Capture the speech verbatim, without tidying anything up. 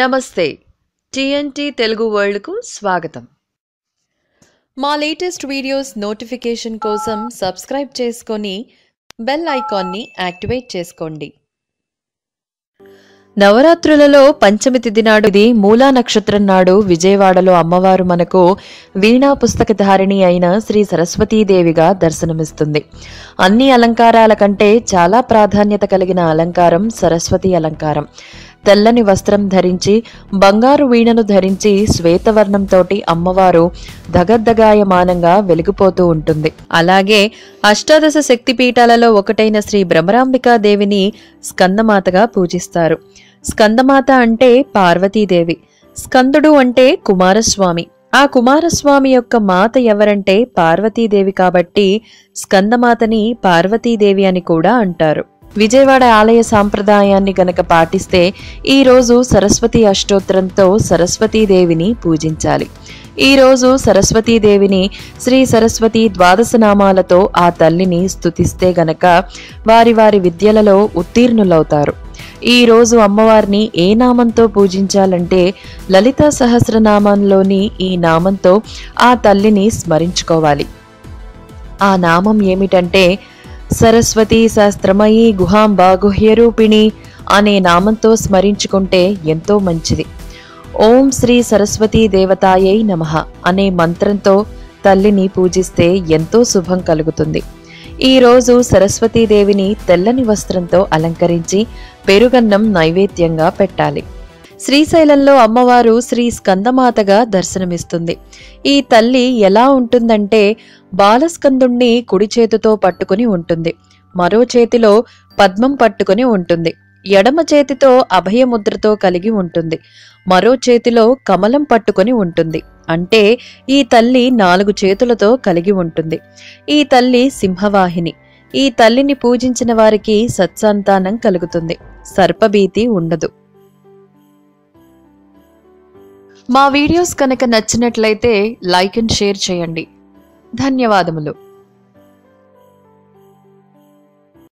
నమస్తే TNT Telugu world కు స్వాగతం. మా లేటెస్ట్ వీడియోస్ నోటిఫికేషన్ కోసం సబ్స్క్రైబ్ చేసుకొని బెల్ ఐకాన్ ని యాక్టివేట్ చేసుకోండి. నవరాత్రులలో పంచమి తిథి నాడు ఇది మూలా నక్షత్రం నాడు విజయవాడలో అమ్మవారు మనకు వీణా పుస్తకధారిణి అయిన శ్రీ సరస్వతీదేవిగా దర్శనమిస్తుంది. అన్ని అలంకారాల కంటే చాలా ప్రాధాన్యత కలిగిన అలంకారం సరస్వతి అలంకారం. తెల్లని వస్త్రం ధరించి బంగారు వీణను ధరించి శ్వేతవర్ణంతోటి అమ్మవారు ధగద్ధగాయమానంగా వెలిగిపోతూ ఉంటుంది. అలాగే అష్టాదశ శక్తిపీఠాలలో ఒకటైన శ్రీ బ్రహ్మరాంబికా దేవిని స్కందమాతగా పూజిస్తారు. స్కందమాత అంటే పార్వతీదేవి, స్కందుడు అంటే కుమారస్వామి. ఆ కుమారస్వామి యొక్క మాత ఎవరంటే పార్వతీదేవి. కాబట్టి స్కందమాతని పార్వతీదేవి అని కూడా అంటారు. విజయవాడ ఆలయ సాంప్రదాయాన్ని గనక పాటిస్తే ఈరోజు సరస్వతి అష్టోత్తరంతో సరస్వతీదేవిని పూజించాలి. ఈరోజు సరస్వతీదేవిని శ్రీ సరస్వతి ద్వాదశనామాలతో ఆ తల్లిని స్తుతిస్తే గనక వారి వారి విద్యలలో ఉత్తీర్ణులవుతారు. ఈరోజు అమ్మవారిని ఏ నామంతో పూజించాలంటే లలితా సహస్రనామంలోని ఈ నామంతో ఆ తల్లిని స్మరించుకోవాలి. ఆ నామం ఏమిటంటే సరస్వతి శాస్త్రమయీ గుహాం బాగుహ్యరూపిణి అనే నామంతో స్మరించుకుంటే ఎంతో మంచిది. ఓం శ్రీ సరస్వతి దేవతాయే నమః అనే మంత్రంతో తల్లిని పూజిస్తే ఎంతో శుభం కలుగుతుంది. ఈరోజు సరస్వతీదేవిని తెల్లని వస్త్రంతో అలంకరించి పెరుగన్నం నైవేద్యంగా పెట్టాలి. శ్రీశైలంలో అమ్మవారు శ్రీ స్కందమాతగా దర్శనమిస్తుంది. ఈ తల్లి ఎలా ఉంటుందంటే బాలస్కందుణ్ణి కుడి చేతితో పట్టుకుని ఉంటుంది, మరో చేతిలో పద్మం పట్టుకుని ఉంటుంది, ఎడమ చేతితో అభయముద్రతో కలిగి ఉంటుంది, మరో చేతిలో కమలం పట్టుకుని ఉంటుంది. అంటే ఈ తల్లి నాలుగు చేతులతో కలిగి ఉంటుంది. ఈ తల్లి సింహవాహిని. ఈ తల్లిని పూజించిన వారికి సత్సంతానం కలుగుతుంది, సర్పభీతి ఉండదు. మా వీడియోస్ కనుక నచ్చినట్లయితే లైక్ అండ్ షేర్ చేయండి. ధన్యవాదములు.